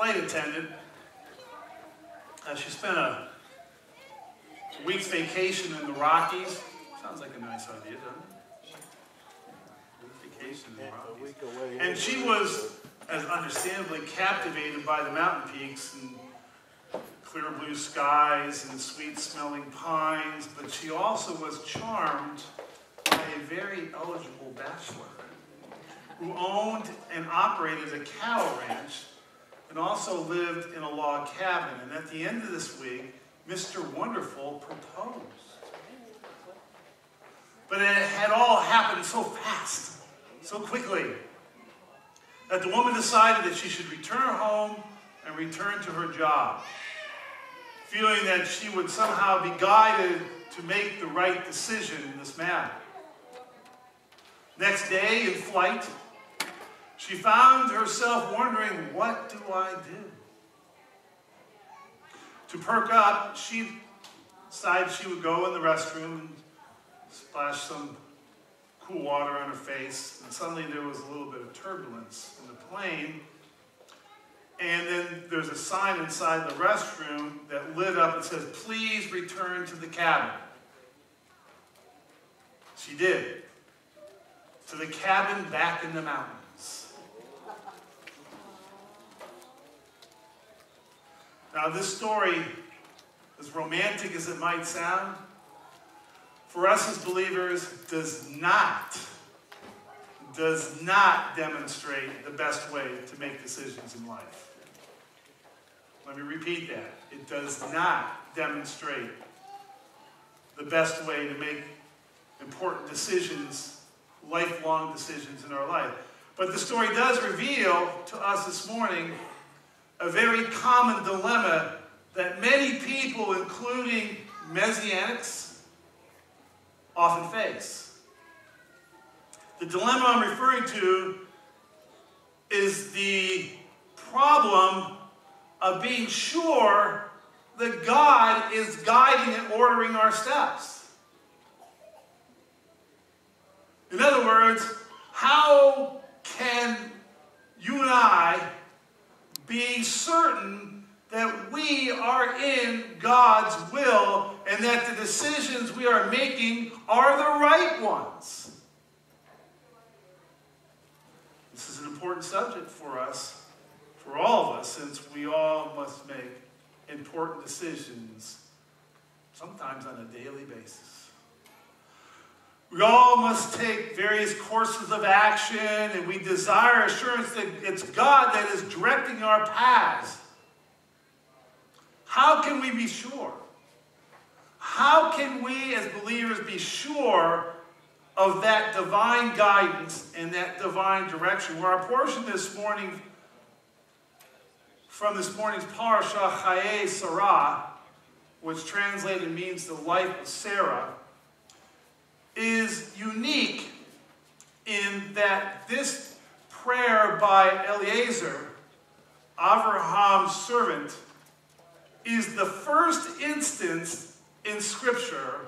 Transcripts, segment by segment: flight attendant. She spent a week's vacation in the Rockies. Sounds like a nice idea, doesn't it? Vacation in the Rockies. And she was, as understandably, captivated by the mountain peaks and clear blue skies and sweet-smelling pines, but she also was charmed by a very eligible bachelor who owned and operated a cattle ranch and also lived in a log cabin. And at the end of this week, Mr. Wonderful proposed. But it had all happened so fast, so quickly, that the woman decided that she should return home and return to her job, feeling that she would somehow be guided to make the right decision in this matter. Next day, in flight, she found herself wondering, what do I do? To perk up, she decided she would go in the restroom and splash some cool water on her face. And suddenly there was a little bit of turbulence in the plane. And then there's a sign inside the restroom that lit up and says, "Please return to the cabin." She did. To the cabin back in the mountains. Now, this story, as romantic as it might sound, for us as believers, does not demonstrate the best way to make decisions in life. Let me repeat that. It does not demonstrate the best way to make important decisions, lifelong decisions in our life. But the story does reveal to us this morning a very common dilemma that many people, including Messianics, often face. The dilemma I'm referring to is the problem of being sure that God is guiding and ordering our steps. In other words, how can you and I be certain that we are in God's will and that the decisions we are making are the right ones? This is an important subject for us, for all of us, since we all must make important decisions, sometimes on a daily basis. We all must take various courses of action, and we desire assurance that it's God that is directing our paths. How can we be sure? How can we as believers be sure of that divine guidance and that divine direction? Well, our portion this morning, from this morning's parasha, Chayei Sarah, which translated means the life of Sarah, is unique in that this prayer by Eliezer, Avraham's servant, is the first instance in Scripture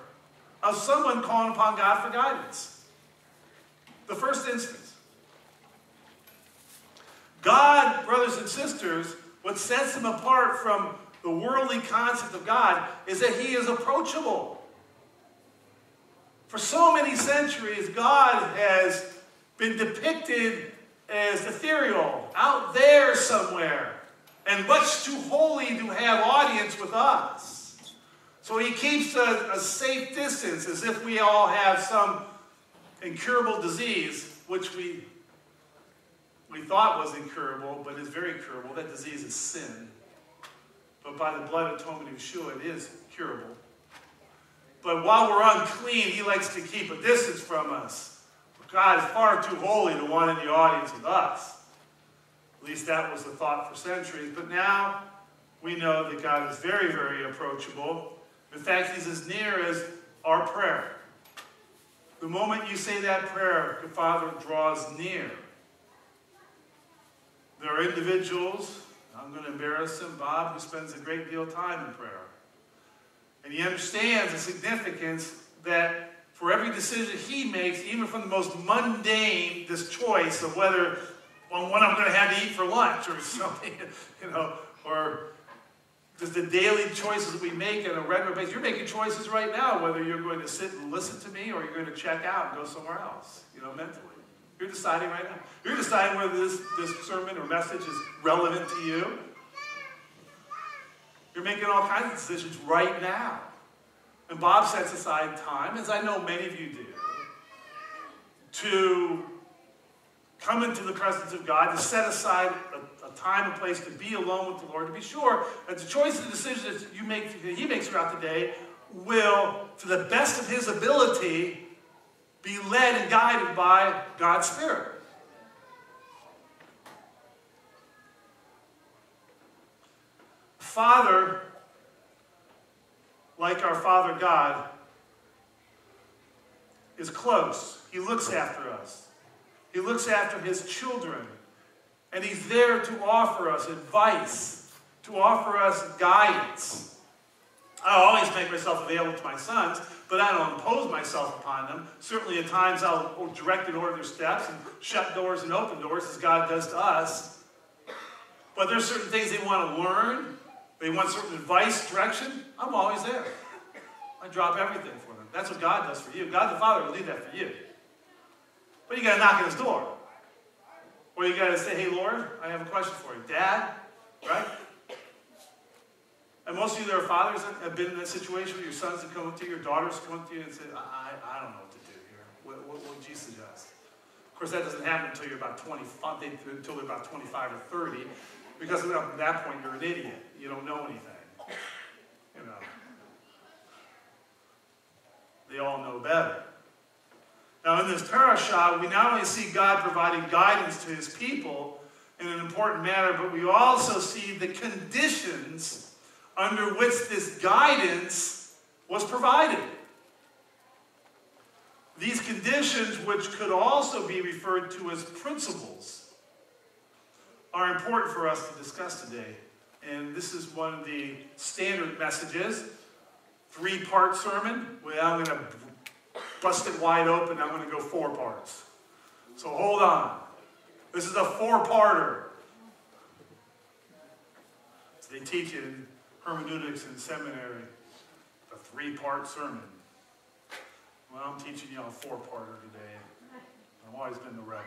of someone calling upon God for guidance. The first instance. God, brothers and sisters, what sets him apart from the worldly concept of God is that he is approachable. For so many centuries, God has been depicted as ethereal, out there somewhere, and much too holy to have audience with us. So he keeps a safe distance, as if we all have some incurable disease, which we thought was incurable, but is very curable. That disease is sin. But by the blood atonement of Yeshua, it is curable. But while we're unclean, he likes to keep a distance from us. God is far too holy to want any audience with us. At least that was the thought for centuries. But now we know that God is very, very approachable. In fact, he's as near as our prayer. The moment you say that prayer, the Father draws near. There are individuals, I'm going to embarrass him, Bob, who spends a great deal of time in prayer. And he understands the significance that for every decision he makes, even from the most mundane, this choice of whether on what I'm going to have to eat for lunch or something, you know, or just the daily choices that we make on a regular basis. You're making choices right now whether you're going to sit and listen to me or you're going to check out and go somewhere else, you know, mentally. You're deciding right now. You're deciding whether this sermon or message is relevant to you. You're making all kinds of decisions right now. And Bob sets aside time, as I know many of you do, to come into the presence of God, to set aside a time and place to be alone with the Lord, to be sure that the choices and decisions that you make, that he makes throughout the day will, to the best of his ability, be led and guided by God's Spirit. Father, like our Father God, is close. He looks after us. He looks after his children. And he's there to offer us advice, to offer us guidance. I always make myself available to my sons, but I don't impose myself upon them. Certainly at times I'll direct and order their steps and shut doors and open doors as God does to us. But there's certain things they want to learn. They want certain advice, direction. I'm always there. I drop everything for them. That's what God does for you. God the Father will do that for you. But you got to knock on his door. Or you got to say, hey, Lord, I have a question for you. Dad, right? And most of you that are fathers have been in that situation where your sons have come up to you, your daughters come up to you and say, I don't know what to do here. What would you suggest? Of course, that doesn't happen until you're about 25, until they're about 25 or 30, because at that point you're an idiot. You don't know anything. You know. They all know better. Now, in this parashah, we not only see God providing guidance to his people in an important manner, but we also see the conditions under which this guidance was provided. These conditions, which could also be referred to as principles, are important for us to discuss today. And this is one of the standard messages, three-part sermon. Well, I'm going to bust it wide open. I'm going to go four parts. So hold on. This is a four-parter. They teach it in hermeneutics in seminary, a three-part sermon. Well, I'm teaching you a four-parter today. I've always been the rebel.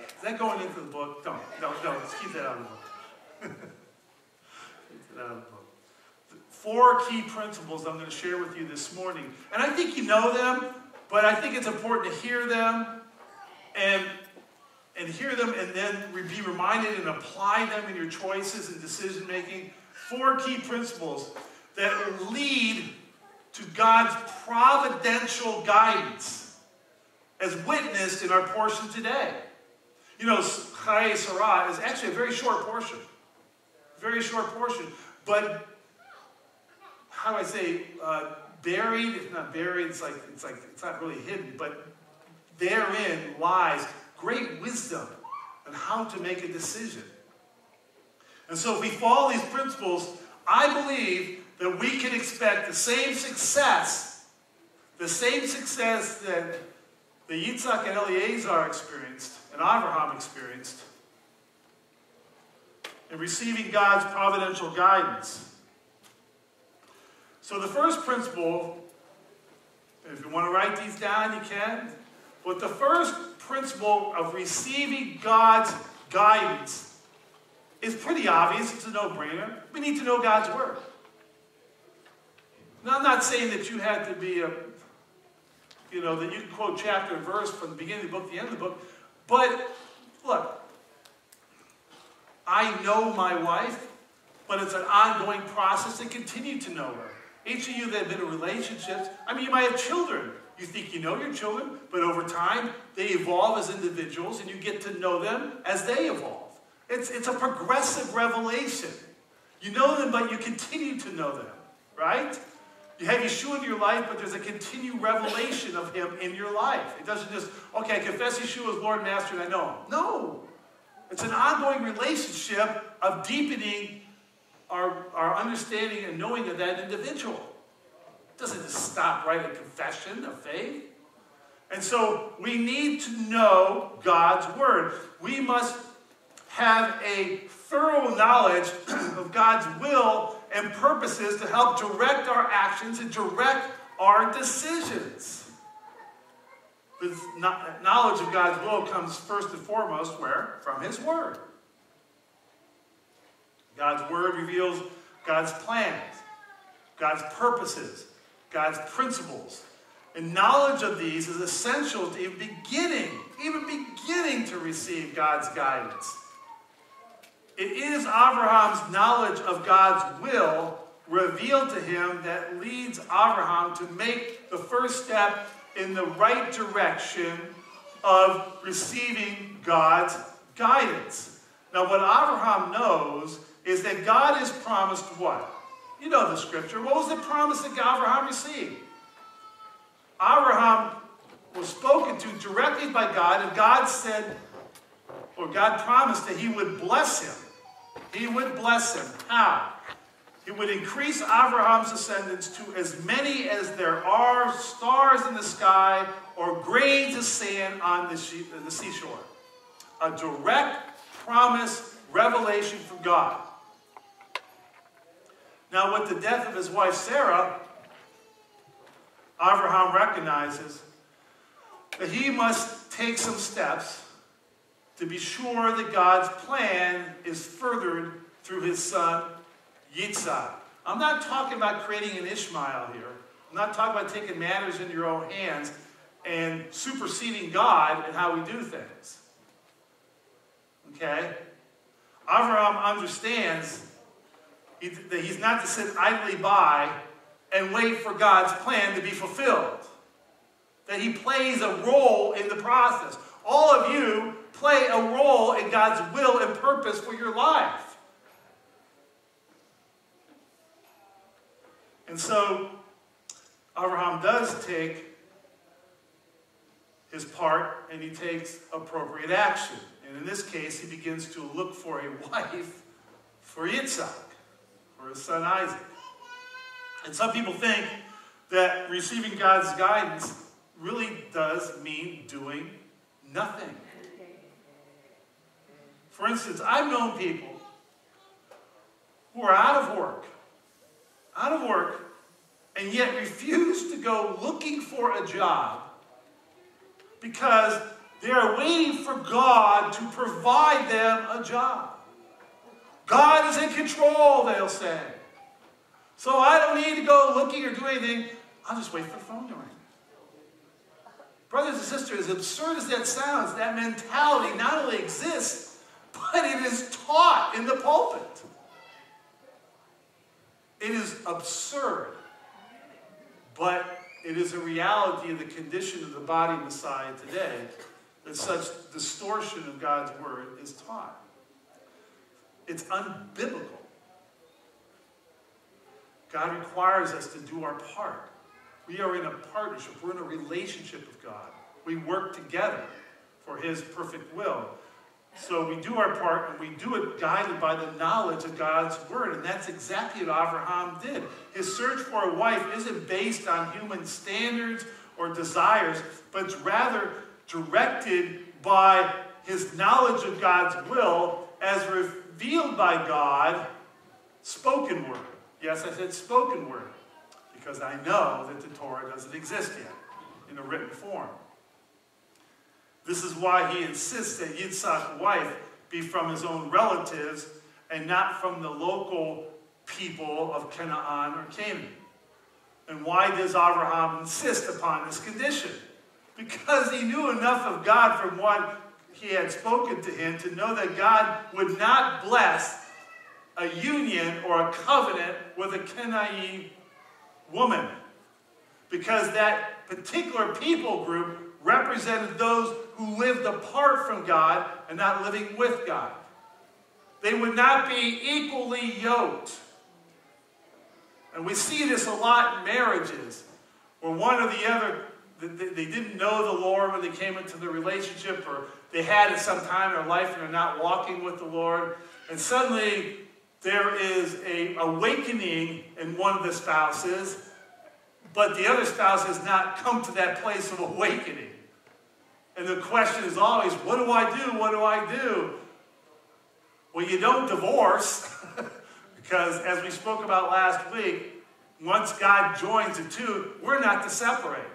Is that going into the book? Don't. Let's keep that out of the book. Keep that out of the book. Four key principles I'm going to share with you this morning. And I think you know them, but I think it's important to hear them and hear them and then be reminded and apply them in your choices and decision-making. Four key principles that lead to God's providential guidance as witnessed in our portion today. You know, Chayei Sarah is actually a very short portion. Very short portion. But, how do I say, buried, if not buried, it's like it's not really hidden, but therein lies great wisdom on how to make a decision. And so if we follow these principles, I believe that we can expect the same success that the Yitzhak and Eliezer experienced, and Avraham experienced, in receiving God's providential guidance. So the first principle, if you want to write these down, you can, but the first principle of receiving God's guidance is pretty obvious. It's a no-brainer. We need to know God's word. Now, I'm not saying that you have to be that you can quote chapter and verse from the beginning of the book to the end of the book, but look, I know my wife, but it's an ongoing process to continue to know her. Each of you that have been in relationships, I mean, you might have children. You think you know your children, but over time, they evolve as individuals, and you get to know them as they evolve. It's a progressive revelation. You know them, but you continue to know them, right? You have Yeshua in your life, but there's a continued revelation of him in your life. It doesn't just, okay, I confess Yeshua as Lord and Master, and I know him. No. It's an ongoing relationship of deepening our understanding and knowing of that individual. It doesn't just stop right at confession of faith. And so we need to know God's word. We must have a thorough knowledge of God's will and purposes to help direct our actions and direct our decisions. The knowledge of God's will comes first and foremost where? From His word. God's word reveals God's plans, God's purposes, God's principles. And knowledge of these is essential to even beginning to receive God's guidance. It is Avraham's knowledge of God's will revealed to him that leads Avraham to make the first step in the right direction of receiving God's guidance. Now, what Avraham knows is that God has promised what? You know the scripture. What was the promise that Avraham received? Avraham was spoken to directly by God, and God said, or God promised that He would bless him. He would bless him. How? He would increase Avraham's descendants to as many as there are stars in the sky or grains of sand on the seashore. A direct promise, revelation from God. Now, with the death of his wife Sarah, Avraham recognizes that he must take some steps to be sure that God's plan is furthered through his son, Yitzhak. I'm not talking about creating an Ishmael here. I'm not talking about taking matters into your own hands and superseding God in how we do things. Okay? Avraham understands that he's not to sit idly by and wait for God's plan to be fulfilled. That he plays a role in the process. All of you play a role in God's will and purpose for your life. And so, Avraham does take his part, and he takes appropriate action. And in this case, he begins to look for a wife for Yitzhak, for his son Isaac. And some people think that receiving God's guidance really does mean doing nothing. For instance, I've known people who are out of work, and yet refuse to go looking for a job because they are waiting for God to provide them a job. God is in control, they'll say. So I don't need to go looking or do anything. I'll just wait for the phone to ring. Brothers and sisters, as absurd as that sounds, that mentality not only exists, but it is taught in the pulpit. It is absurd, but it is a reality of the condition of the body of Messiah today that such distortion of God's word is taught. It's unbiblical. God requires us to do our part. We are in a partnership. We're in a relationship with God. We work together for His perfect will. So we do our part, and we do it guided by the knowledge of God's word. And that's exactly what Avraham did. His search for a wife isn't based on human standards or desires, but it's rather directed by his knowledge of God's will as revealed by God, spoken word. Yes, I said spoken word, because I know that the Torah doesn't exist yet in a written form. This is why he insists that Yitzhak's wife be from his own relatives and not from the local people of Kena'an or Canaan. And why does Avraham insist upon this condition? Because he knew enough of God from what he had spoken to him to know that God would not bless a union or a covenant with a Kena'an woman. Because that particular people group represented those who lived apart from God and not living with God. They would not be equally yoked. And we see this a lot in marriages, where one or the other, they didn't know the Lord when they came into the relationship, or they had at some time in their life and they're not walking with the Lord. And suddenly there is an awakening in one of the spouses, but the other spouse has not come to that place of awakening. And the question is always, what do I do? What do I do? Well, you don't divorce because, as we spoke about last week, once God joins the two, we're not to separate.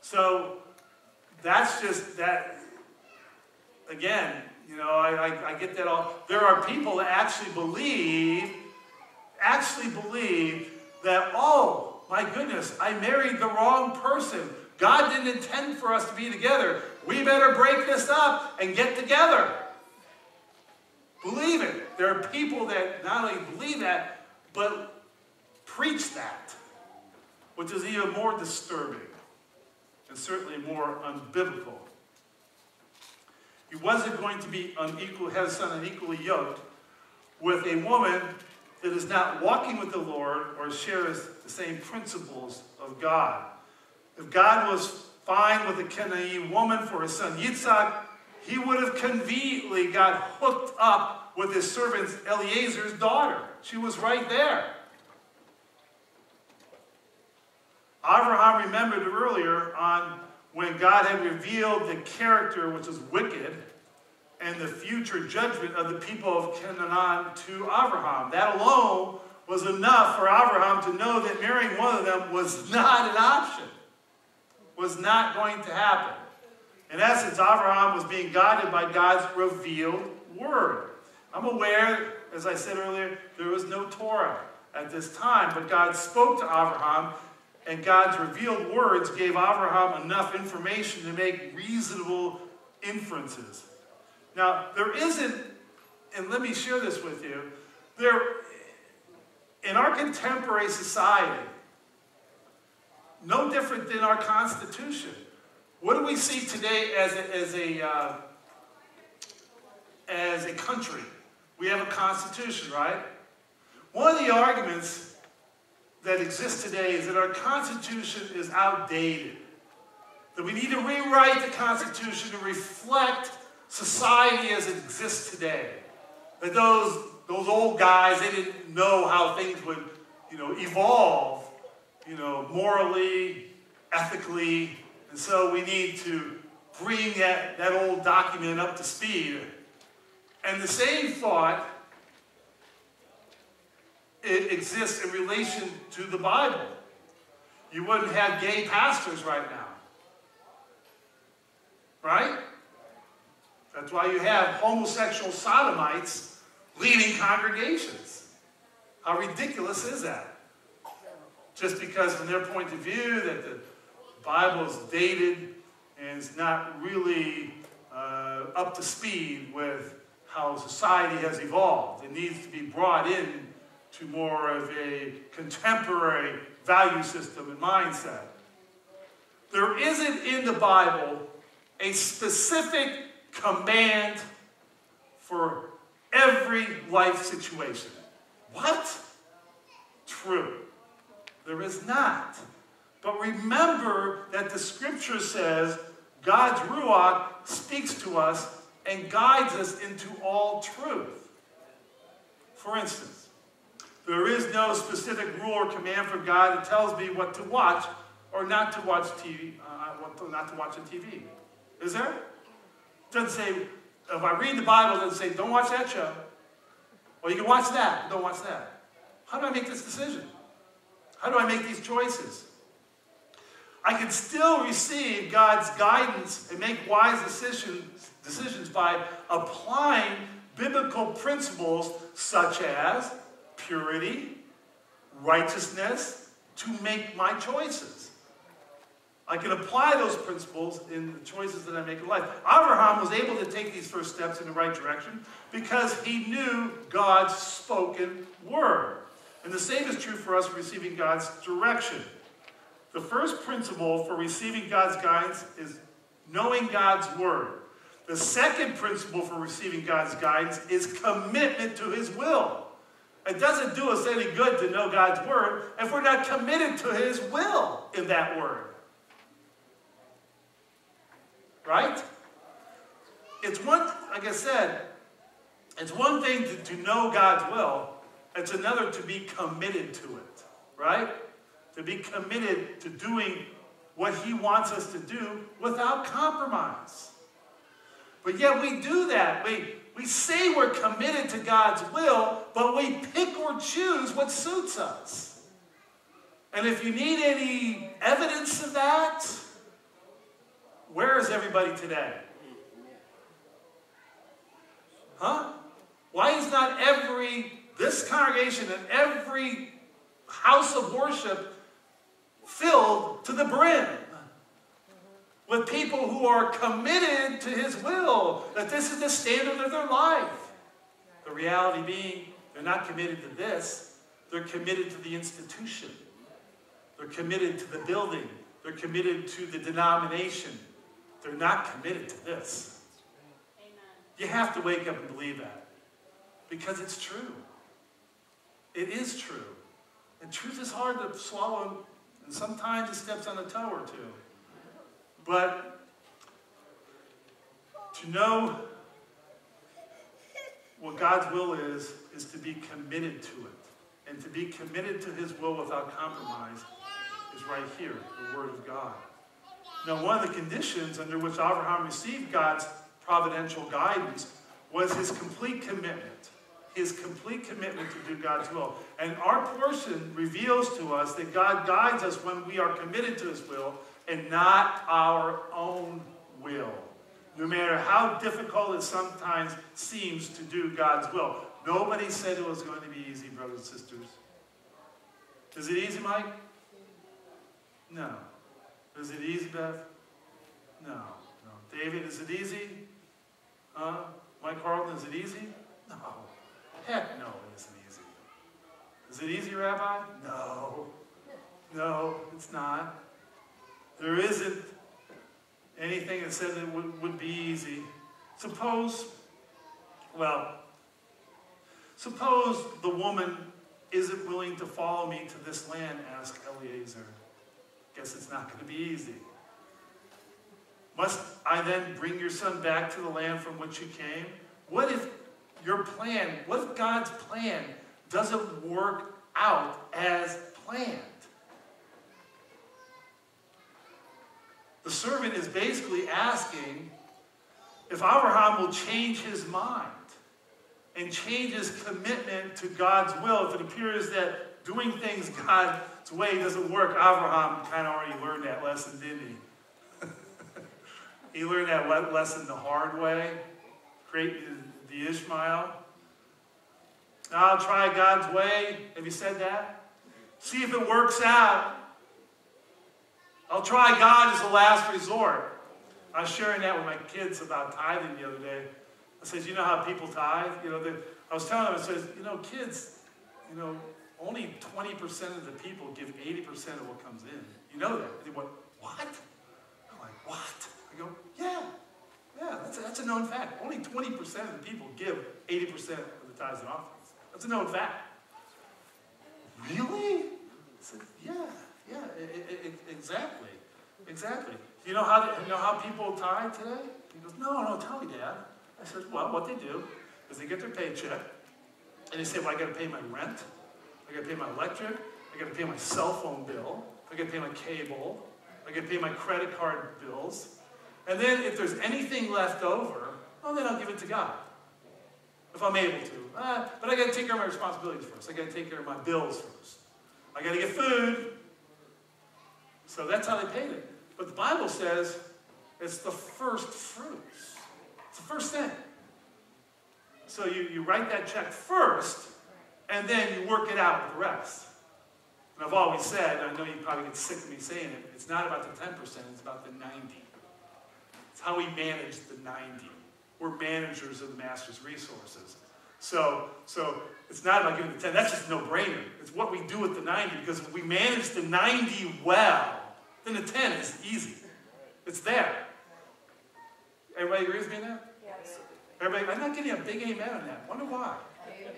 So that's just that. Again, you know, I get that all. There are people that actually believe that, oh, my goodness, I married the wrong person. God didn't intend for us to be together. We better break this up and get together. Believe it. There are people that not only believe that, but preach that, which is even more disturbing and certainly more unbiblical. He wasn't going to be unequal, has his son unequally yoked with a woman that is not walking with the Lord or shares the same principles of God. If God was fine with a Kena'an woman for his son Yitzhak, he would have conveniently got hooked up with his servant Eliezer's daughter. She was right there. Avraham remembered earlier on when God had revealed the character, which is wicked, and the future judgment of the people of Kena'an to Avraham. That alone was enough for Avraham to know that marrying one of them was not an option. Was not going to happen. In essence, Avraham was being guided by God's revealed word. I'm aware, as I said earlier, there was no Torah at this time, but God spoke to Avraham, and God's revealed words gave Avraham enough information to make reasonable inferences. Now, there isn't, and let me share this with you, in our contemporary society, no different than our Constitution. What do we see today as a country? We have a Constitution, right? One of the arguments that exists today is that our Constitution is outdated. That we need to rewrite the Constitution to reflect society as it exists today. That those old guys, they didn't know how things would, you know, evolve. You know, morally, ethically, and so we need to bring that old document up to speed. And the same thought it exists in relation to the Bible. You wouldn't have gay pastors right now. Right? That's why you have homosexual sodomites leading congregations. How ridiculous is that? Just because from their point of view that the Bible is dated and it's not really up to speed with how society has evolved. It needs to be brought in to more of a contemporary value system and mindset. There isn't in the Bible a specific command for every life situation. What? True. There is not. But remember that the scripture says God's Ruach speaks to us and guides us into all truth. For instance, there is no specific rule or command from God that tells me what to watch or not to watch on TV. Is there? It doesn't say, if I read the Bible, it doesn't say, don't watch that show. Or you can watch that, don't watch that. How do I make this decision? How do I make these choices? I can still receive God's guidance and make wise decisions by applying biblical principles such as purity, righteousness, to make my choices. I can apply those principles in the choices that I make in life. Avraham was able to take these first steps in the right direction because he knew God's spoken word. And the same is true for us receiving God's direction. The first principle for receiving God's guidance is knowing God's word. The second principle for receiving God's guidance is commitment to his will. It doesn't do us any good to know God's word if we're not committed to his will in that word. Right? It's one, like I said, it's one thing to know God's will. It's another to be committed to it, right? To be committed to doing what he wants us to do without compromise. But yet we do that. We say we're committed to God's will, but we pick or choose what suits us. And if you need any evidence of that, where is everybody today? Huh? Why is not this congregation and every house of worship filled to the brim with people who are committed to his will, that this is the standard of their life? The reality being, they're not committed to this. They're committed to the institution. They're committed to the building. They're committed to the denomination. They're not committed to this. Amen. You have to wake up and believe that, because it's true. It is true. And truth is hard to swallow, and sometimes it steps on a toe or two. But to know what God's will is to be committed to it. And to be committed to his will without compromise is right here, the word of God. Now, one of the conditions under which Avraham received God's providential guidance was his complete commitment to do God's will. And our portion reveals to us that God guides us when we are committed to his will and not our own will. No matter how difficult it sometimes seems to do God's will. Nobody said it was going to be easy, brothers and sisters. Is it easy, Mike? No. Is it easy, Beth? No. No. David, is it easy? Mike Carlton, is it easy? No. Heck no, it isn't easy. Is it easy, Rabbi? No. No, it's not. There isn't anything that says it would be easy. Suppose the woman isn't willing to follow me to this land, asked Eliezer. Guess it's not going to be easy. Must I then bring your son back to the land from which you came? What if God's plan doesn't work out as planned? The servant is basically asking if Avraham will change his mind and change his commitment to God's will. If it appears that doing things God's way doesn't work, Avraham kind of already learned that lesson, didn't he? He learned that lesson the hard way, creating the Ishmael. I'll try God's way. Have you said that? See if it works out. I'll try God as the last resort. I was sharing that with my kids about tithing the other day. I said, you know how people tithe? I was telling them, I said, kids, only 20% of the people give 80% of what comes in. You know that. They went, what? I'm like, what? I go, yeah, that's a known fact. Only 20% of the people give 80% of the tithes and offerings. That's a known fact. Really? I said, yeah, exactly. You know how people tithe today? He goes, no, tell me, Dad. I said, well, what they do is they get their paycheck, and they say, well, I got to pay my rent, I got to pay my electric, I got to pay my cell phone bill, I got to pay my cable, I got to pay my credit card bills, and then if there's anything left over, then I'll give it to God, if I'm able to. But I got to take care of my responsibilities first. I got to take care of my bills first. I got to get food. So that's how they paid it. But the Bible says it's the first fruits. It's the first thing. So you write that check first, and then you work it out with the rest. And I've always said, and I know you probably get sick of me saying it, it's not about the 10%, it's about the 90%. It's how we manage the 90%. We're managers of the master's resources. So it's not about giving the 10. That's just a no-brainer. It's what we do with the 90, because if we manage the 90 well, then the 10 is easy. It's there. Everybody agrees with me on that? Yes. Everybody, I'm not getting a big amen on that. Wonder why. Did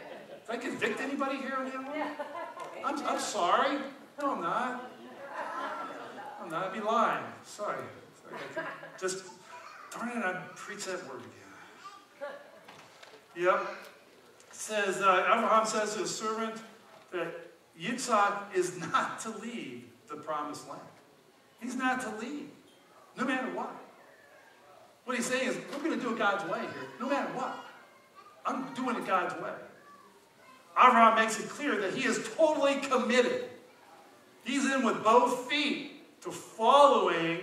I convict anybody here on that one? I'm sorry. No, I'm not. I'd be lying. Sorry. Just, darn it, I preach that word again. Yep. Says, Avraham says to his servant that Yitzhak is not to leave the promised land. He's not to lead, no matter what. What he's saying is, we're going to do it God's way here, no matter what. I'm doing it God's way. Avraham makes it clear that he is totally committed. He's in with both feet to following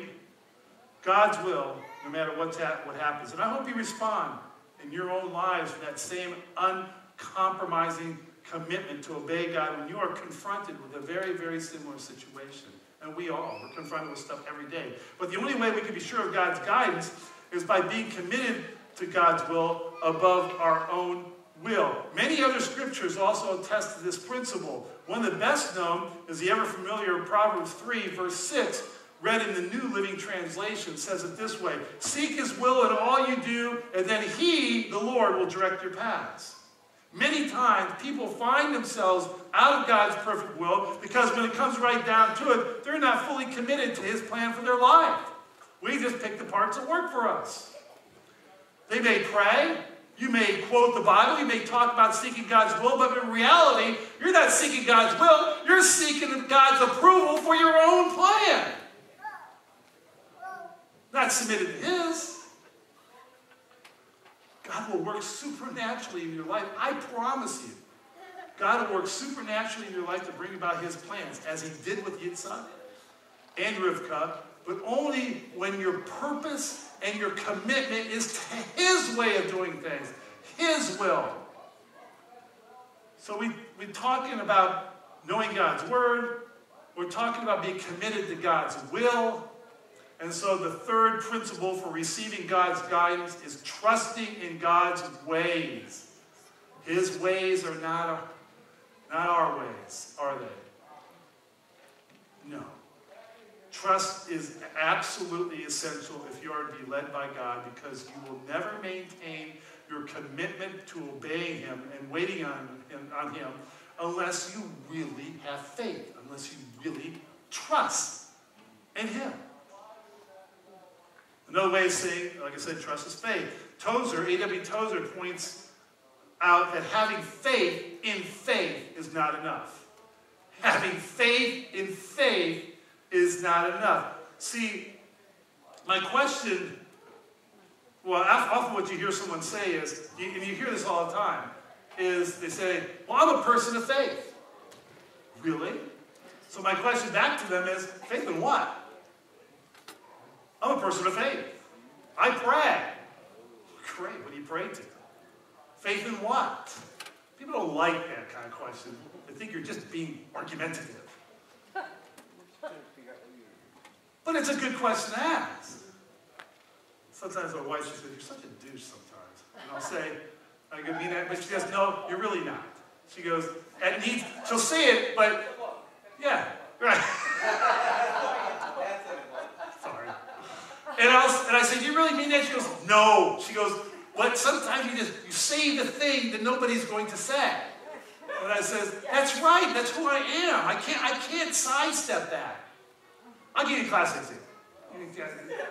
God's will, no matter what happens. And I hope you respond in your own lives with that same uncompromising commitment to obey God when you are confronted with a very, very similar situation. And we all, we're confronted with stuff every day. But the only way we can be sure of God's guidance is by being committed to God's will above our own will. Many other scriptures also attest to this principle. One of the best known is the ever familiar Proverbs 3, verse 6, read in the New Living Translation, says it this way: seek his will in all you do, and then he, the Lord, will direct your paths. Many times, people find themselves out of God's perfect will because when it comes right down to it, they're not fully committed to his plan for their life. We just pick the parts that work for us. They may pray, you may quote the Bible, you may talk about seeking God's will, but in reality, you're not seeking God's will, you're seeking God's approval for your own plan. Not submitted to his. God will work supernaturally in your life. I promise you, God will work supernaturally in your life to bring about his plans, as he did with Yitzhak and Rivka, but only when your purpose and your commitment is to his way of doing things, his will. So we're talking about knowing God's word. We're talking about being committed to God's will. And so the third principle for receiving God's guidance is trusting in God's ways. His ways are not our ways, are they? No. Trust is absolutely essential if you are to be led by God, because you will never maintain your commitment to obeying him and waiting on him unless you really have faith, unless you really trust in him. Another way of saying, like I said, trust is faith. Tozer, A.W. Tozer, points out that having faith in faith is not enough. Having faith in faith is not enough. See, my question, well, often what you hear someone say is, and you hear this all the time, is they say, well, I'm a person of faith. Really? So my question back to them is, faith in what? I'm a person of faith. I pray. Great, what do you pray to? Faith in what? People don't like that kind of question. They think you're just being argumentative. But it's a good question to ask. Sometimes my wife says, you're such a douche sometimes. And I'll say, I can mean that, but she goes, no, you're really not. She goes, that needs, she'll say it, but yeah, right. And I said, do you really mean that? She goes, no. She goes, what? Sometimes you say the thing that nobody's going to say. And I says, that's right. That's who I am. I can't sidestep that. I'll give you a classic example.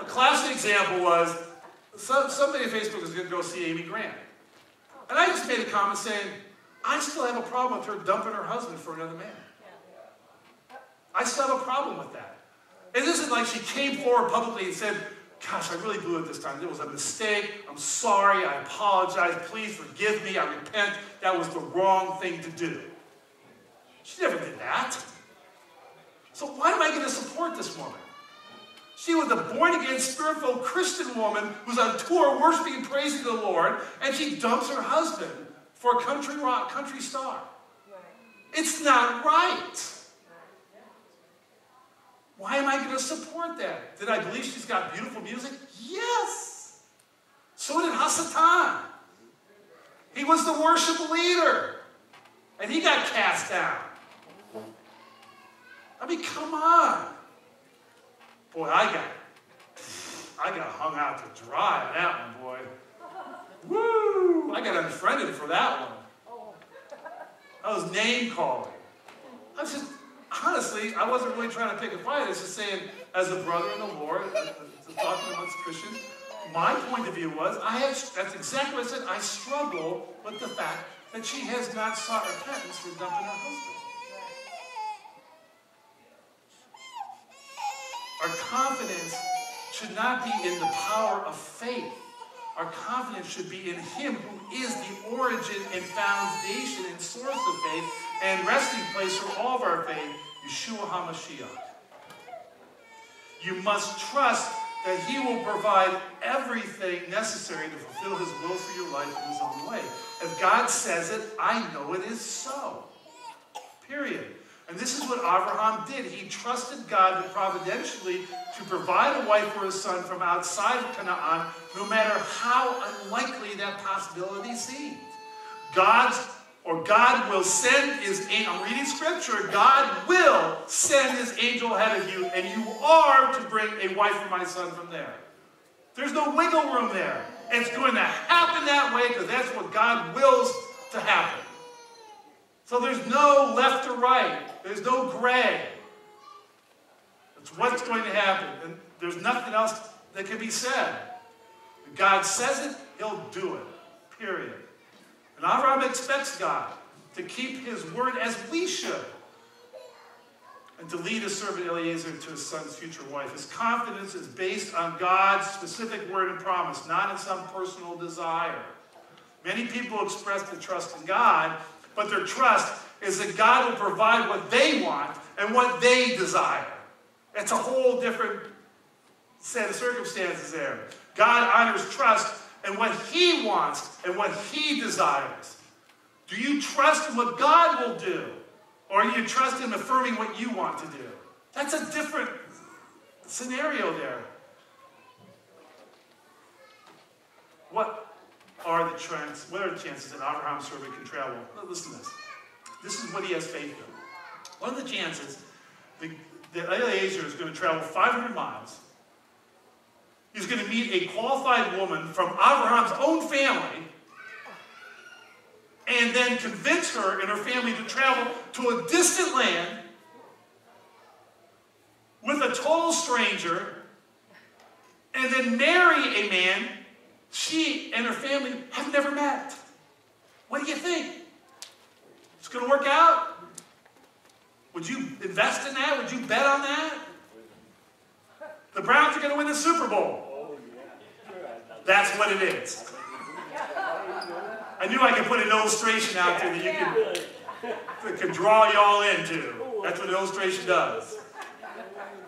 A classic example was, somebody on Facebook was going to go see Amy Grant. And I just made a comment saying, I still have a problem with her dumping her husband for another man. I still have a problem with that. And this is like she came forward publicly and said, gosh, I really blew it this time. It was a mistake. I'm sorry. I apologize. Please forgive me. I repent. That was the wrong thing to do. She never did that. So why am I going to support this woman? She was a born-again, spirit-filled Christian woman who's on tour worshiping and praising the Lord, and she dumps her husband for a country star. It's not right. Why am I going to support that? Did I believe she's got beautiful music? Yes! So did Hasatan. He was the worship leader. And he got cast down. I mean, come on. Boy, I got hung out to dry that one, boy. Woo! I got unfriended for that one. I was name-calling. I was just... Honestly, I wasn't really trying to pick a fight. It's just saying, as a brother in the Lord, talking amongst Christians, my point of view was, that's exactly what I said, I struggle with the fact that she has not sought repentance for dumping her husband. Our confidence should not be in the power of faith. Our confidence should be in Him who is the origin and foundation and source of faith and resting place for all of our faith, Yeshua HaMashiach. You must trust that He will provide everything necessary to fulfill His will for your life in His own way. If God says it, I know it is so. Period. And this is what Avraham did. He trusted God providentially to provide a wife for his son from outside of Kena'an, no matter how unlikely that possibility seemed. God will send His angel. I'm reading Scripture. God will send His angel ahead of you, and you are to bring a wife for my son from there. There's no wiggle room there. It's going to happen that way because that's what God wills to happen. So there's no left or right. There's no gray. It's what's going to happen. And there's nothing else that can be said. If God says it, He'll do it. Period. And Avraham expects God to keep His word as we should, and to lead His servant Eliezer to his son's future wife. His confidence is based on God's specific word and promise, not in some personal desire. Many people express their trust in God, but their trust is that God will provide what they want and what they desire. That's a whole different set of circumstances there. God honors trust and what He wants and what He desires. Do you trust in what God will do? Or do you trust in affirming what you want to do? That's a different scenario there. What are the trends? What are the chances that Abraham's servant can travel? Well, listen to this. This is what he has faith in. What are the chances that Eliezer is going to travel 500 miles? He's going to meet a qualified woman from Abraham's own family and then convince her and her family to travel to a distant land with a total stranger and then marry a man she and her family have never met. What do you think? It's going to work out? Would you invest in that? Would you bet on that? The Browns are going to win the Super Bowl. That's what it is. I knew I could put an illustration out there that you could draw you all into. That's what an illustration does.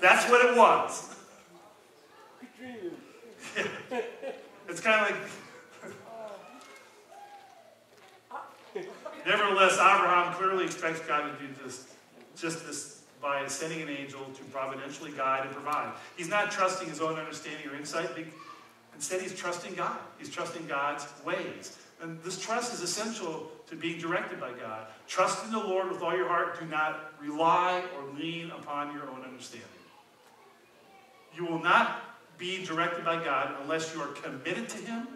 That's what it was. It's kind of like... Nevertheless, Avraham clearly expects God to do just this by sending an angel to providentially guide and provide. He's not trusting his own understanding or insight. Instead, he's trusting God. He's trusting God's ways. And this trust is essential to being directed by God. Trust in the Lord with all your heart. Do not rely or lean upon your own understanding. You will not be directed by God unless you are committed to Him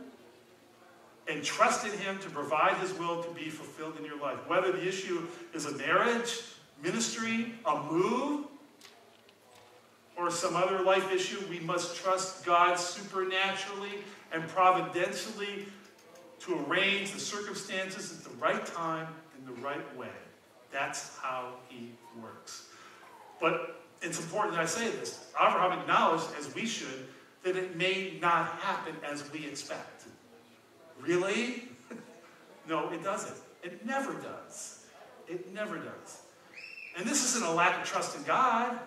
and trust in Him to provide His will to be fulfilled in your life. Whether the issue is a marriage, ministry, a move, or some other life issue, we must trust God supernaturally and providentially to arrange the circumstances at the right time in the right way. That's how He works. But it's important that I say this. Avraham acknowledged, as we should, that it may not happen as we expect. Really? No, it doesn't. It never does. It never does. And this isn't a lack of trust in God,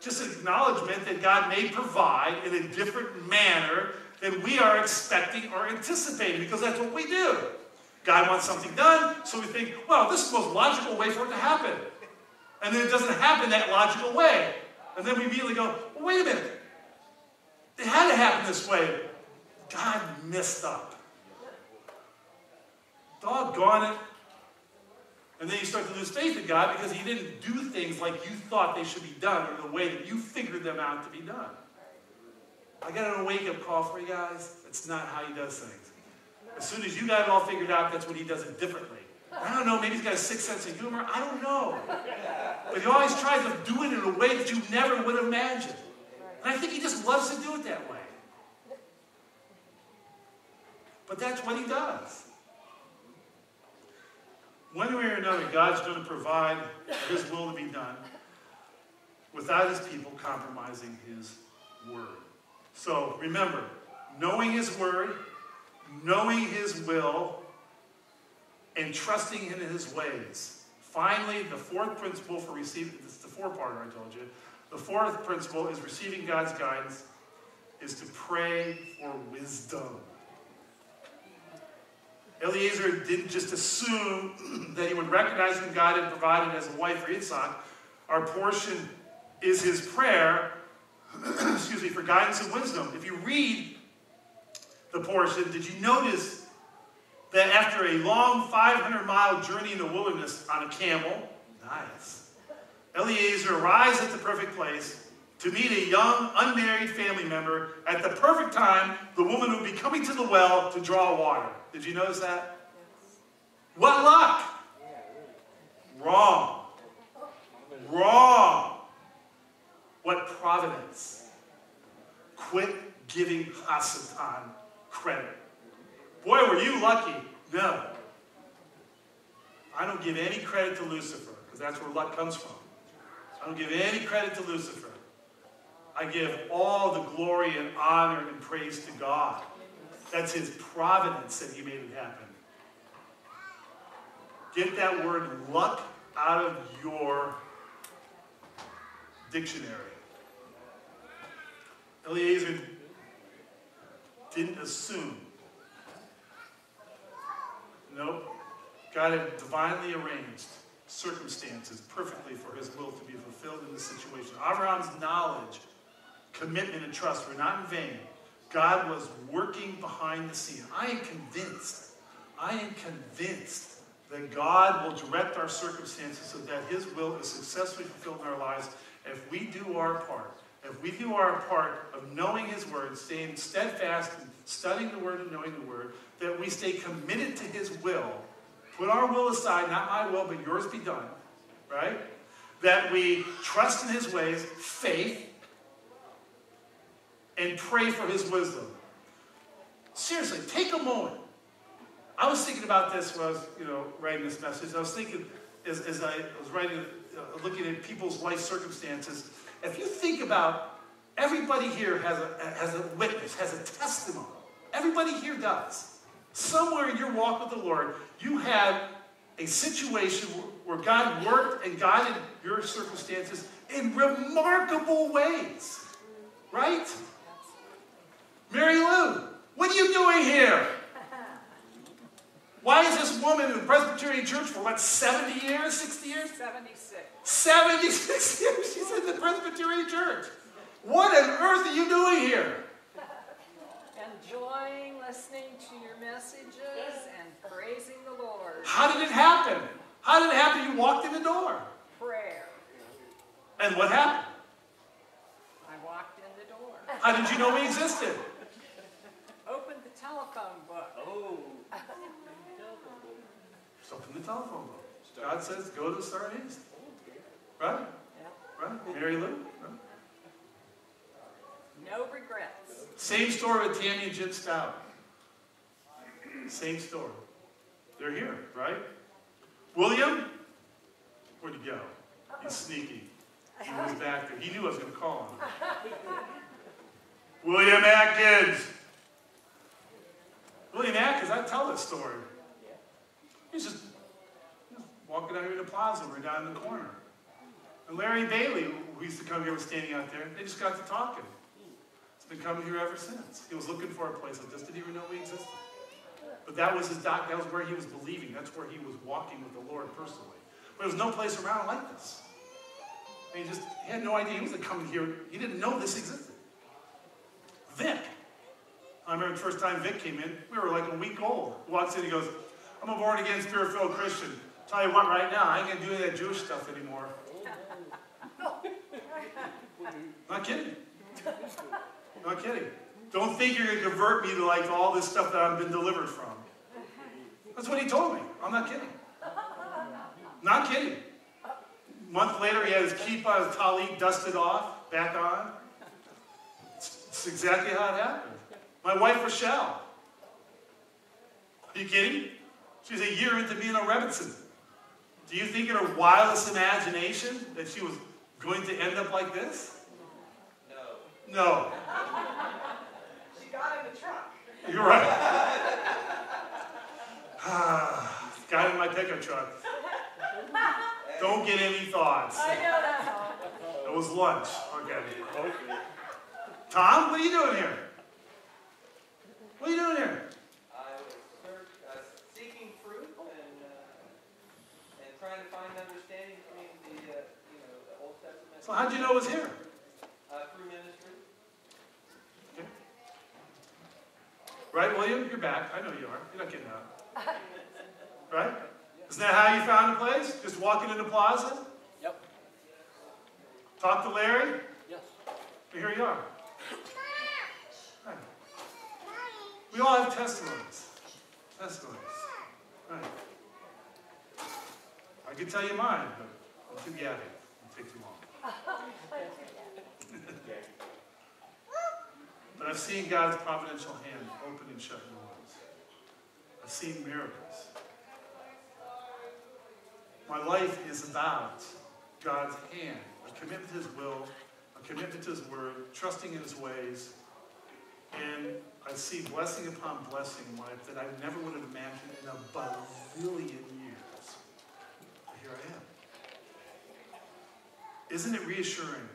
just an acknowledgement that God may provide in a different manner than we are expecting or anticipating, because that's what we do. God wants something done, so we think, well, this is the most logical way for it to happen. And then it doesn't happen that logical way. And then we immediately go, well, wait a minute. It had to happen this way. God messed up. Doggone it. And then you start to lose faith in God because He didn't do things like you thought they should be done or the way that you figured them out to be done. I got an wake-up call for you guys. That's not how He does things. As soon as you got it all figured out, that's when He does it differently. I don't know. Maybe He's got a sixth sense of humor. I don't know. But He always tries to do it in a way that you never would imagine. And I think He just loves to do it that way. But that's what He does. One way or another, God's going to provide His will to be done. without his people compromising his word. So remember, knowing his word, knowing his will, and trusting in his ways. Finally, the fourth principle for receiving, it's the four-parter I told you, the fourth principle is receiving God's guidance is to pray for wisdom. Eliezer didn't just assume that he would recognize whom God had provided as a wife for Yitzhak. Our portion is his prayer excuse me, for guidance and wisdom. If you read the portion, did you notice that after a long 500-mile journey in the wilderness on a camel, nice, Eliezer arrives at the perfect place to meet a young, unmarried family member at the perfect time, the woman would be coming to the well to draw water. Did you notice that? Yes. What luck? Yeah, really. Wrong. Wrong. What providence? Quit giving Hasatan credit. Boy, were you lucky. No. I don't give any credit to Lucifer, because that's where luck comes from. I don't give any credit to Lucifer. I give all the glory and honor and praise to God. That's his providence that he made it happen. Get that word luck out of your dictionary. Eliezer didn't assume. Nope. God had divinely arranged circumstances perfectly for his will to be fulfilled in this situation. Avraham's knowledge, commitment, and trust were not in vain. God was working behind the scene. I am convinced that God will direct our circumstances so that his will is successfully fulfilled in our lives if we do our part. If we do our part of knowing his word, staying steadfast in studying the word and knowing the word, that we stay committed to his will, put our will aside, not my will, but yours be done, right? That we trust in his ways, faith, and pray for his wisdom. Seriously, take a moment. I was thinking about this when I was, writing this message. I was thinking, as I was writing, looking at people's life circumstances. If you think about, everybody here has a witness, has a testimony. Everybody here does. Somewhere in your walk with the Lord, you had a situation where God worked and guided your circumstances in remarkable ways. Right? Mary Lou, what are you doing here? Why is this woman in the Presbyterian Church for, 70 years, 60 years? 76. 76 years she's in the Presbyterian Church. What on earth are you doing here? Enjoying listening to your messages and praising the Lord. How did it happen? How did it happen? You walked in the door. Prayer. And what happened? I walked in the door. How did you know we existed? Opened the telephone book. Oh. Just open the telephone book. God says, go to the Star and East. Right? Yeah. Right? Mary Lou? Right? No regrets. Same story with Tammy and Jim Stout. Same story. They're here, right? William? Where'd he go? He's sneaky. He was back there. He knew I was going to call him. William Atkins. William Atkins, I tell this story. He was walking out here in the plaza. We're down in the corner. And Larry Bailey, who used to come here, was standing out there. They just got to talking. He's been coming here ever since. He was looking for a place like this. Didn't even know we existed. But that was his doc. That was where he was believing. That's where he was walking with the Lord personally. But there was no place around like this. He had no idea. He wasn't coming here. He didn't know this existed. Vic. I remember the first time Vic came in, we were like a week old. He walks in, he goes, I'm a born-again, spirit-filled Christian. Tell you what, right now, I ain't going to do any of that Jewish stuff anymore. Not kidding. Not kidding. Don't think you're going to convert me to all this stuff that I've been delivered from. That's what he told me. I'm not kidding. Not kidding. A month later, he had his kippah, his tallit dusted off, back on. It's exactly how it happened. My wife, Rochelle. Are you kidding? She's a year into being a Rebbitzin. Do you think in her wildest imagination that she was going to end up like this? No. No. She got in the truck. You're right. Got in my pickup truck. Don't get any thoughts. I know that. It was lunch. Okay. Okay. Tom, what are you doing here? What are you doing here? I was seeking fruit and trying to find understanding between the Old Testament. So how'd you know it was here? Through ministry. Okay. Right, William? You're back. I know you are. You're not getting out. Right? Isn't that how you found a place? Just walking in the plaza? Yep. Talk to Larry? Yes. But here you are. Right. We all have testimonies. Testimonies. Right. I could tell you mine, but I'm too gathered. It'll take too long. But I've seen God's providential hand open and shut doors. I've seen miracles. My life is about God's hand, a commitment to His will, a commitment to His word, trusting in His ways. And I see blessing upon blessing in life that I never would have imagined in a bazillion years. But here I am. Isn't it reassuring?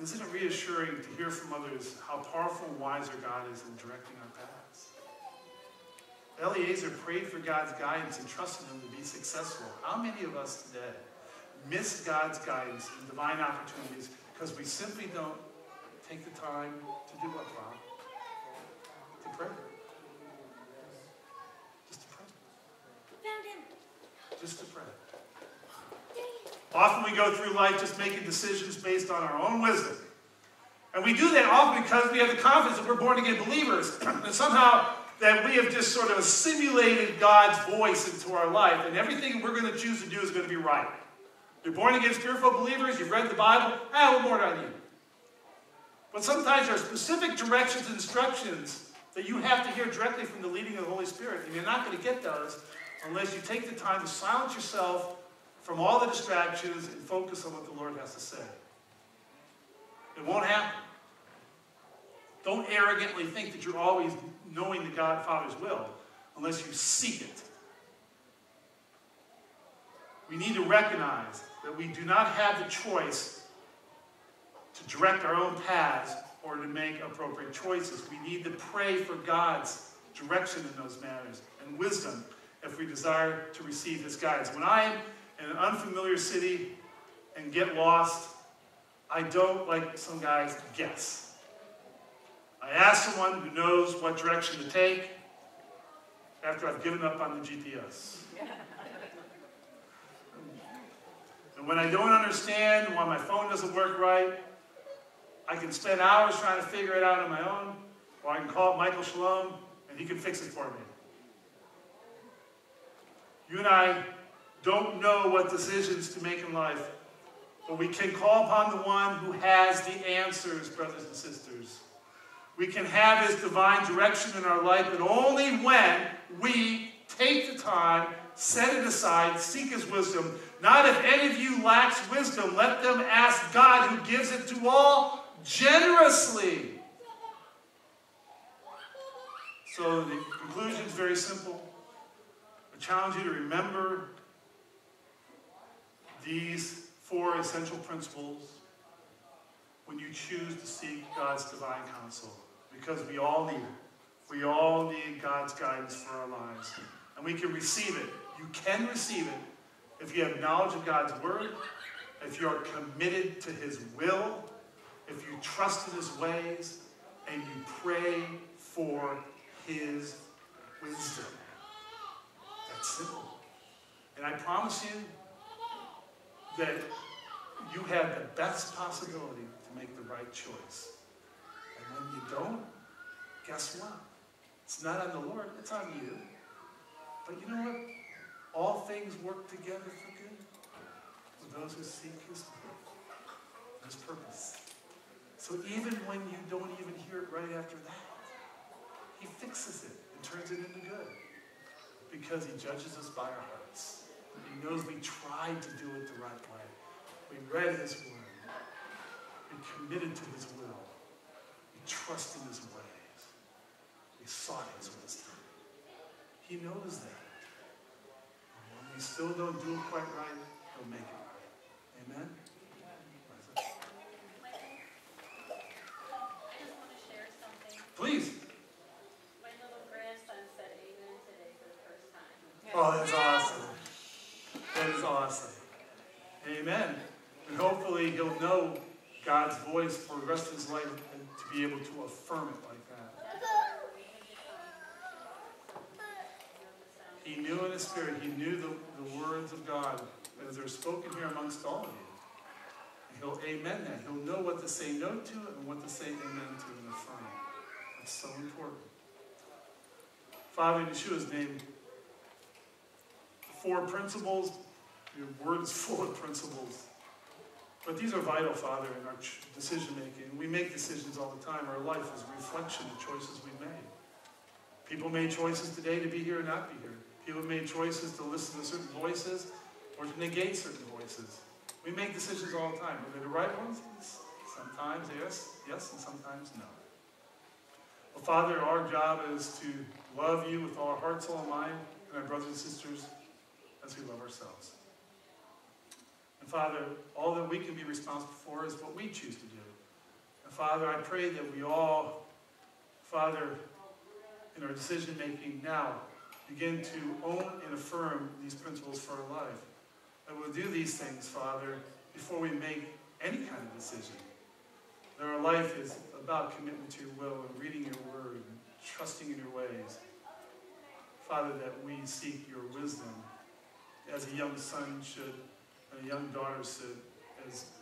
Isn't it reassuring to hear from others how powerful and wiser God is in directing our paths? Eliezer prayed for God's guidance and trusted Him to be successful. How many of us today miss God's guidance and divine opportunities because we simply don't take the time to do what, Bob? To pray. Just to pray. Found Him. Just to pray. Often we go through life just making decisions based on our own wisdom. And we do that often because we have the confidence that we're born-again believers. And somehow that we have just sort of assimilated God's voice into our life, and everything we're going to choose to do is going to be right. You're born again, spiritual believers, you've read the Bible, we'll board on you. But sometimes there are specific directions and instructions that you have to hear directly from the leading of the Holy Spirit, and you're not going to get those unless you take the time to silence yourself from all the distractions and focus on what the Lord has to say. It won't happen. Don't arrogantly think that you're always knowing the Godfather's will unless you seek it. We need to recognize that we do not have the choice to direct our own paths or to make appropriate choices. We need to pray for God's direction in those matters and wisdom if we desire to receive His guidance. When I am in an unfamiliar city and get lost, I don't, like some guys, guess. I ask someone who knows what direction to take after I've given up on the GPS. And when I don't understand why my phone doesn't work right, I can spend hours trying to figure it out on my own, or I can call Michael Shalom, and he can fix it for me. You and I don't know what decisions to make in life, but we can call upon the one who has the answers, brothers and sisters. We can have His divine direction in our life, but only when we take the time, set it aside, seek His wisdom. Not if any of you lacks wisdom, let them ask God who gives it to all generously. So the conclusion is very simple. I challenge you to remember these four essential principles when you choose to seek God's divine counsel. Because we all need it. We all need God's guidance for our lives. And we can receive it. You can receive it if you have knowledge of God's word, if you are committed to His will, if you trust in His ways, and you pray for His wisdom. That's simple. And I promise you that you have the best possibility to make the right choice. And when you don't, guess what? It's not on the Lord, it's on you. But you know what? All things work together for good for those who seek His will, His purpose. So even when you don't even hear it right after that, He fixes it and turns it into good. Because He judges us by our hearts. He knows we tried to do it the right way. We read his word. We committed to his will. We trusted his ways. We sought his wisdom. He knows that. And when we still don't do it quite right, he'll make it right. Amen? Please. My little grandson said amen today for the first time. Oh, that's awesome. That is awesome. Amen. And hopefully he'll know God's voice for the rest of his life and to be able to affirm it like that. He knew in his spirit, he knew the words of God as they're spoken here amongst all of you. And he'll amen that. He'll know what to say no to and what to say amen to and affirm. It's so important. Father, in Yeshua's name, four principles. Your word is full of principles. But these are vital, Father, in our decision-making. We make decisions all the time. Our life is a reflection of choices we made. People made choices today to be here or not be here. People made choices to listen to certain voices or to negate certain voices. We make decisions all the time. Are they the right ones? Sometimes yes, and sometimes no. Well, Father, our job is to love you with all our heart, soul, and mind, and our brothers and sisters as we love ourselves. And Father, all that we can be responsible for is what we choose to do. And Father, I pray that we all, Father, in our decision-making now, begin to own and affirm these principles for our life. That we'll do these things, Father, before we make any kind of decision. That our life is about commitment to your will and reading your word and trusting in your ways. Father, that we seek your wisdom as a young son should, and a young daughter should, as